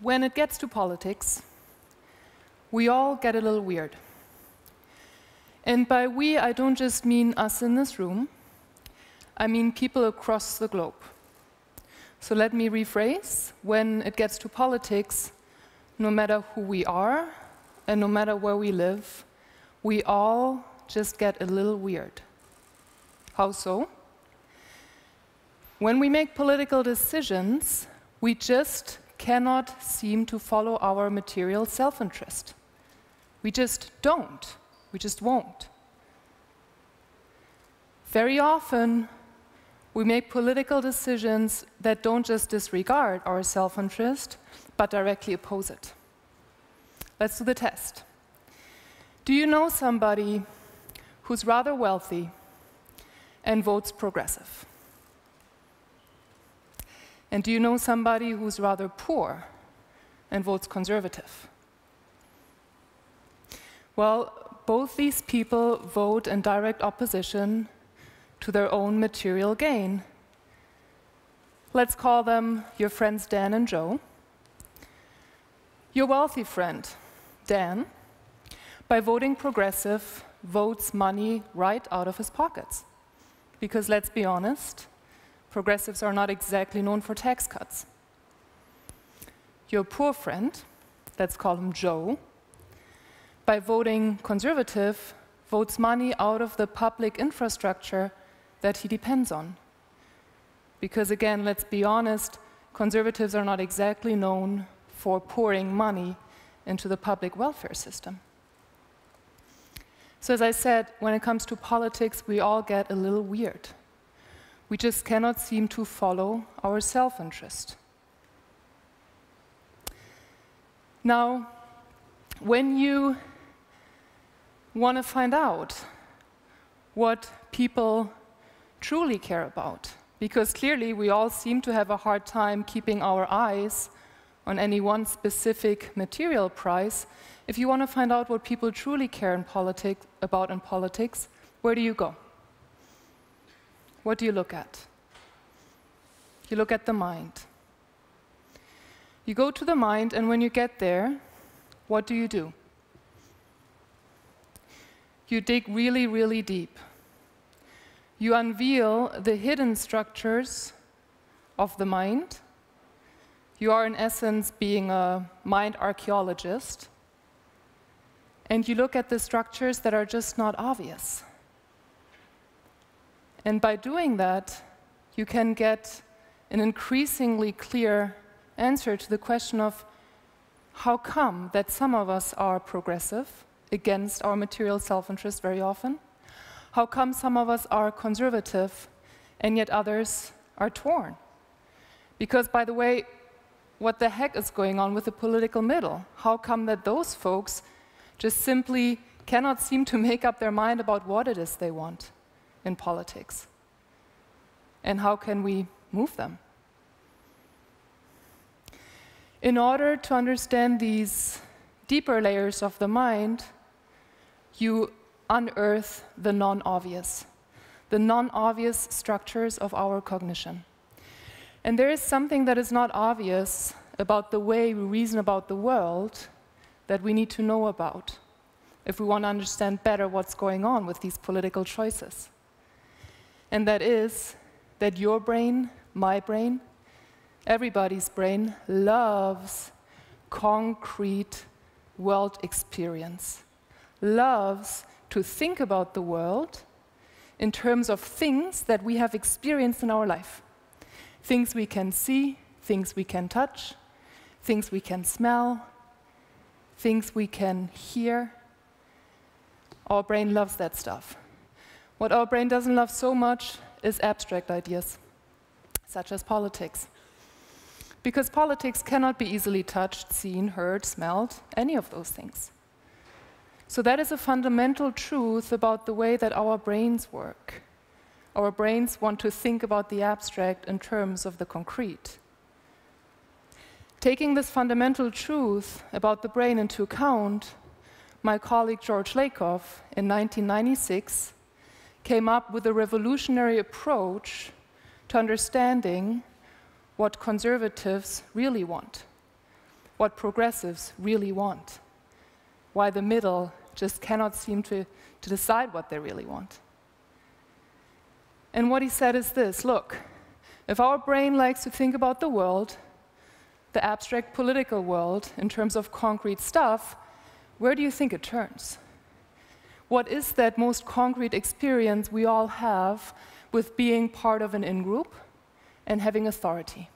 When it gets to politics, we all get a little weird. And by we, I don't just mean us in this room. I mean people across the globe. So let me rephrase. When it gets to politics, no matter who we are and no matter where we live, we all just get a little weird. How so? When we make political decisions, we just cannot seem to follow our material self-interest. We just don't. We just won't. Very often, we make political decisions that don't just disregard our self-interest, but directly oppose it. Let's do the test. Do you know somebody who's rather wealthy and votes progressive? And do you know somebody who's rather poor and votes conservative? Well, both these people vote in direct opposition to their own material gain. Let's call them your friends Dan and Joe. Your wealthy friend, Dan, by voting progressive, votes money right out of his pockets. Because let's be honest, progressives are not exactly known for tax cuts. Your poor friend, let's call him Joe, by voting conservative, votes money out of the public infrastructure that he depends on. Because again, let's be honest, conservatives are not exactly known for pouring money into the public welfare system. So as I said, when it comes to politics, we all get a little weird. We just cannot seem to follow our self-interest. Now, when you want to find out what people truly care about, because clearly we all seem to have a hard time keeping our eyes on any one specific material price, if you want to find out what people truly care about in politics, where do you go? What do you look at? You look at the mind. You go to the mind, and when you get there, what do? You dig really, really deep. You unveil the hidden structures of the mind. You are, in essence, being a mind archaeologist. And you look at the structures that are just not obvious. And by doing that, you can get an increasingly clear answer to the question of how come that some of us are progressive, against our material self-interest very often? How come some of us are conservative, and yet others are torn? Because, by the way, what the heck is going on with the political middle? How come that those folks just simply cannot seem to make up their mind about what it is they want in politics? And how can we move them? In order to understand these deeper layers of the mind, you unearth the non-obvious structures of our cognition. And there is something that is not obvious about the way we reason about the world that we need to know about if we want to understand better what's going on with these political choices. And that is that your brain, my brain, everybody's brain loves concrete world experience, loves to think about the world in terms of things that we have experienced in our life. Things we can see, things we can touch, things we can smell, things we can hear. Our brain loves that stuff. What our brain doesn't love so much is abstract ideas, such as politics. Because politics cannot be easily touched, seen, heard, smelled, any of those things. So that is a fundamental truth about the way that our brains work. Our brains want to think about the abstract in terms of the concrete. Taking this fundamental truth about the brain into account, my colleague George Lakoff, in 1996, came up with a revolutionary approach to understanding what conservatives really want. what progressives really want, why the middle just cannot seem to decide what they really want. And what he said is this: look, if our brain likes to think about the world, the abstract political world, in terms of concrete stuff, where do you think it turns? What is that most concrete experience we all have with being part of an in-group and having authority?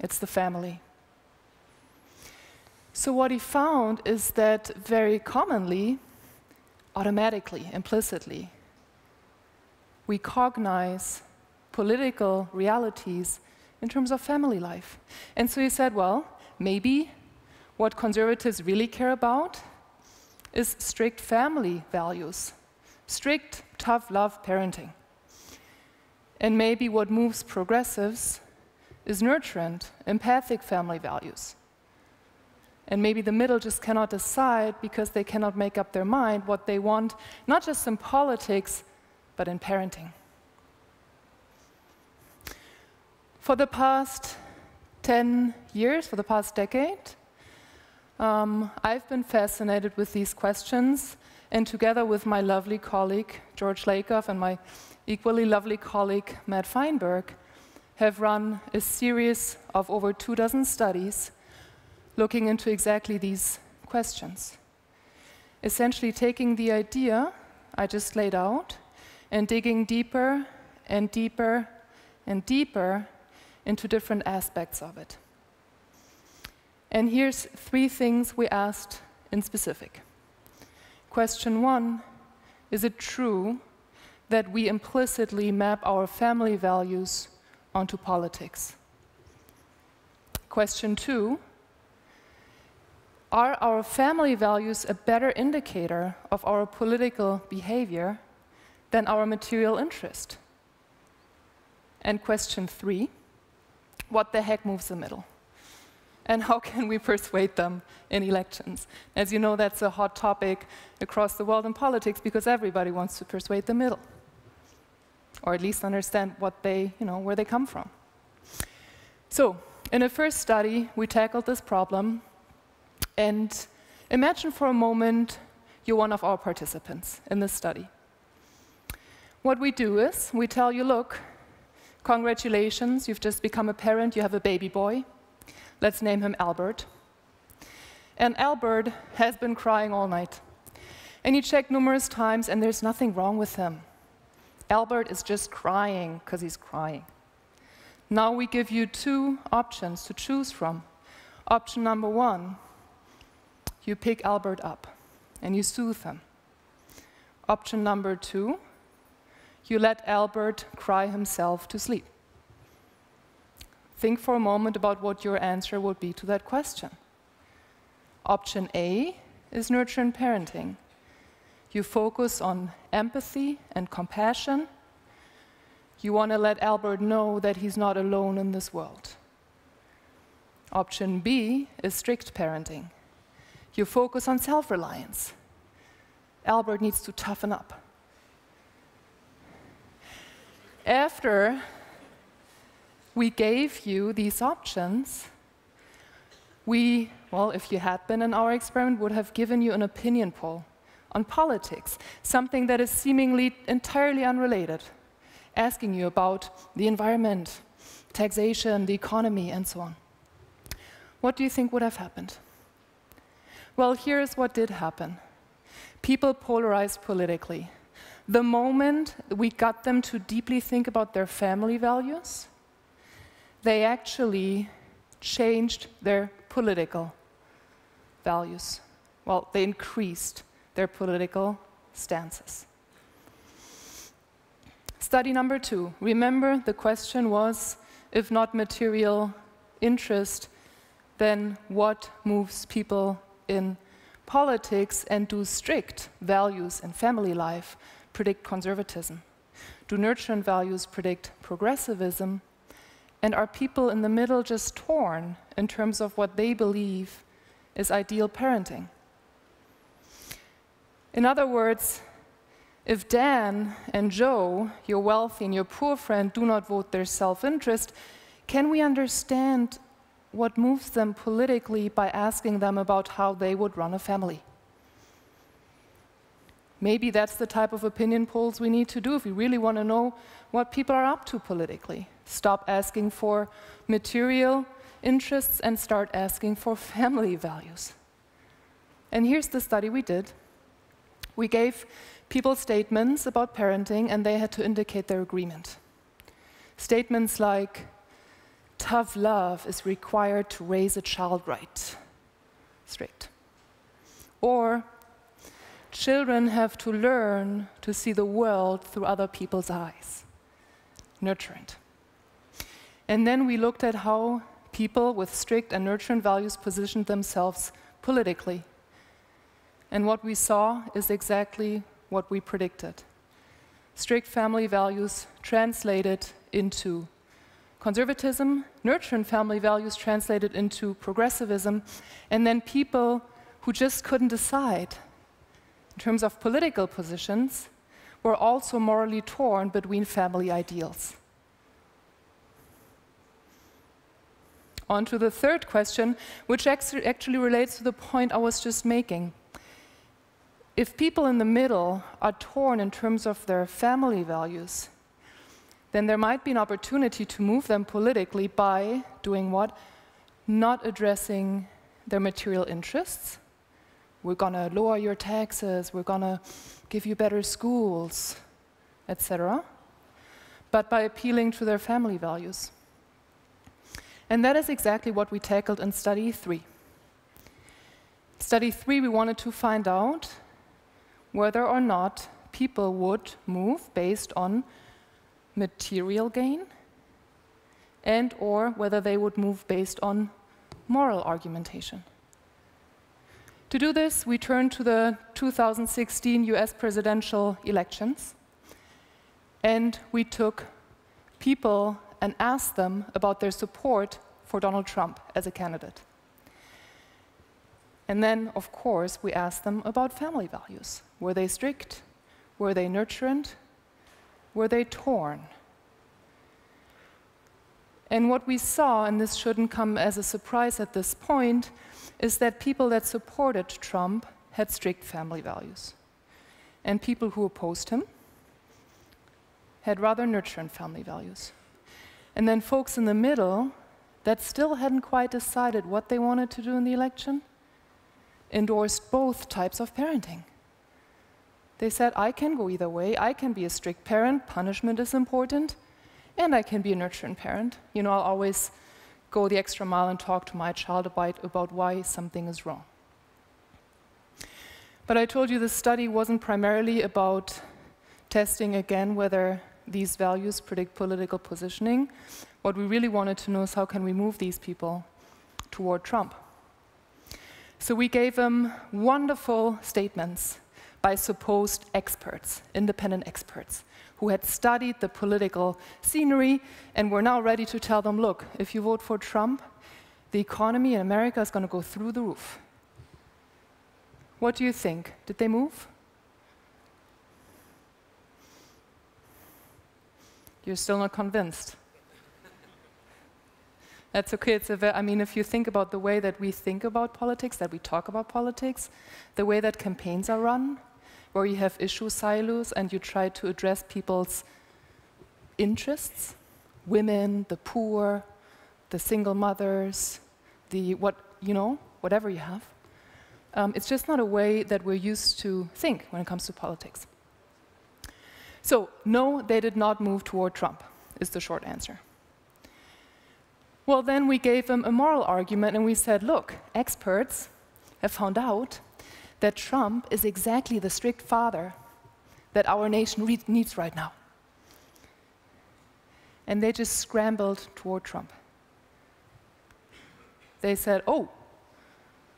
It's the family. So what he found is that very commonly, automatically, implicitly, we cognize political realities in terms of family life. And so he said, well, maybe what conservatives really care about is strict family values, strict, tough love parenting. And maybe what moves progressives is nurturant, empathic family values. And maybe the middle just cannot decide because they cannot make up their mind what they want, not just in politics, but in parenting. For the past 10 years, for the past decade, I've been fascinated with these questions, and together with my lovely colleague, George Lakoff, and my equally lovely colleague, Matt Feinberg, have run a series of over 24 studies looking into exactly these questions. Essentially taking the idea I just laid out and digging deeper and deeper and deeper into different aspects of it. And here's 3 things we asked in specific. Question 1, is it true that we implicitly map our family values onto politics? Question 2, are our family values a better indicator of our political behavior than our material interest? And question 3, what the heck moves the middle? And how can we persuade them in elections? As you know, that's a hot topic across the world in politics because everybody wants to persuade the middle, or at least understand what they, where they come from. So, in a first study, we tackled this problem. And imagine for a moment you're one of our participants in this study. What we do is we tell you, look, congratulations, you've just become a parent, you have a baby boy. Let's name him Albert. And Albert has been crying all night. And you check numerous times, and there's nothing wrong with him. Albert is just crying because he's crying. Now we give you 2 options to choose from. Option number 1, you pick Albert up and you soothe him. Option number 2, you let Albert cry himself to sleep. Think for a moment about what your answer would be to that question. Option A is nurturing parenting. You focus on empathy and compassion. You want to let Albert know that he's not alone in this world. Option B is strict parenting. You focus on self-reliance. Albert needs to toughen up. After we gave you these options, we, well, if you had been in our experiment, would have given you an opinion poll on politics, something that is seemingly entirely unrelated, asking you about the environment, taxation, the economy, and so on. What do you think would have happened? Well, here's what did happen. People polarized politically. The moment we got them to deeply think about their family values, they actually changed their political values. Well, they increased their political stances. Study number 2. Remember, the question was, if not material interest, then what moves people in politics, and do strict values in family life predict conservatism? Do nurturing values predict progressivism? And are people in the middle just torn in terms of what they believe is ideal parenting? In other words, if Dan and Joe, your wealthy and your poor friend, do not vote their self-interest, can we understand what moves them politically by asking them about how they would run a family. Maybe that's the type of opinion polls we need to do if we really want to know what people are up to politically. Stop asking for material interests and start asking for family values. And here's the study we did. We gave people statements about parenting, and they had to indicate their agreement. Statements like, tough love is required to raise a child right. Straight. Or, children have to learn to see the world through other people's eyes. Nurturant. And then we looked at how people with strict and nurturant values positioned themselves politically. And what we saw is exactly what we predicted. Strict family values translated into conservatism, nurturant family values translated into progressivism, and then people who just couldn't decide in terms of political positions were also morally torn between family ideals. On to the third question, which actually relates to the point I was just making. If people in the middle are torn in terms of their family values, then there might be an opportunity to move them politically by doing what? Not addressing their material interests. We're gonna lower your taxes, we're gonna give you better schools, etc. But by appealing to their family values. And that is exactly what we tackled in study 3. Study 3, we wanted to find out whether or not people would move based on material gain and or whether they would move based on moral argumentation. To do this, we turned to the 2016 US presidential elections, and we took people and asked them about their support for Donald Trump as a candidate. And then, of course, we asked them about family values. Were they strict? Were they nurturant? Were they torn? And what we saw, and this shouldn't come as a surprise at this point, is that people that supported Trump had strict family values. And people who opposed him had rather nurturant family values. And then folks in the middle that still hadn't quite decided what they wanted to do in the election endorsed both types of parenting. They said, I can go either way. I can be a strict parent, punishment is important, and I can be a nurturing parent. You know, I'll always go the extra mile and talk to my child about why something is wrong. But I told you this study wasn't primarily about testing again whether these values predict political positioning. What we really wanted to know is how can we move these people toward Trump. So we gave them wonderful statements by supposed experts, independent experts, who had studied the political scenery and were now ready to tell them, look, if you vote for Trump, the economy in America is going to go through the roof. What do you think? Did they move? You're still not convinced. That's okay. I mean, if you think about the way that we think about politics, that we talk about politics, the way that campaigns are run, where you have issue silos and you try to address people's interests, women, the poor, the single mothers, whatever you have. It's just not a way that we're used to think when it comes to politics. So, no, they did not move toward Trump, is the short answer. Well, then we gave them a moral argument, and we said, look, experts have found out that Trump is exactly the strict father that our nation needs right now. And they just scrambled toward Trump. They said, oh,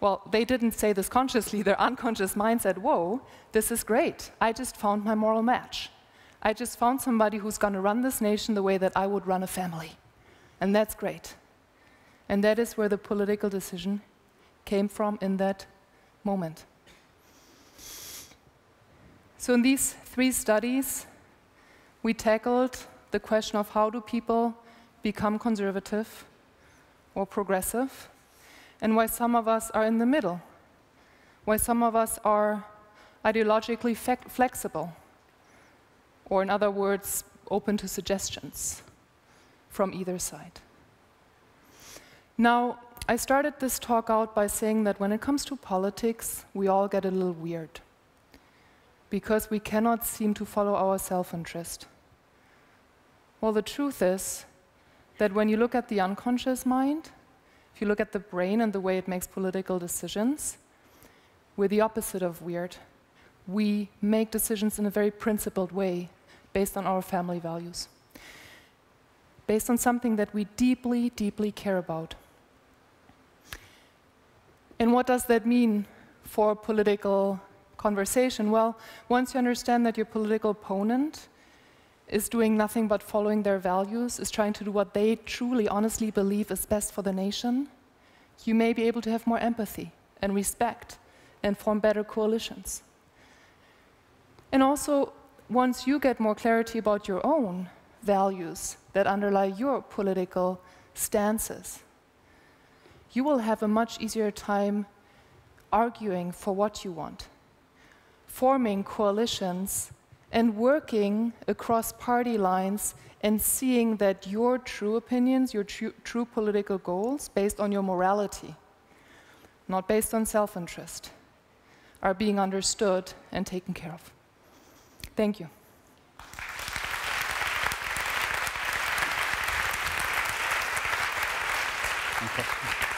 well, they didn't say this consciously. Their unconscious mind said, whoa, this is great. I just found my moral match. I just found somebody who's going to run this nation the way that I would run a family. And that's great. And that is where the political decision came from in that moment. So in these 3 studies, we tackled the question of how do people become conservative or progressive, and why some of us are in the middle, why some of us are ideologically flexible, or in other words, open to suggestions from either side. Now, I started this talk out by saying that when it comes to politics, we all get a little weird, because we cannot seem to follow our self-interest. Well, the truth is that when you look at the unconscious mind, if you look at the brain and the way it makes political decisions, we're the opposite of weird. We make decisions in a very principled way, based on our family values, based on something that we deeply, deeply care about. And what does that mean for political conversation? Well, once you understand that your political opponent is doing nothing but following their values, is trying to do what they truly, honestly believe is best for the nation, you may be able to have more empathy and respect and form better coalitions. And also, once you get more clarity about your own values that underlie your political stances, you will have a much easier time arguing for what you want, forming coalitions, and working across party lines and seeing that your true opinions, your true political goals, based on your morality, not based on self-interest, are being understood and taken care of. Thank you. Thank you.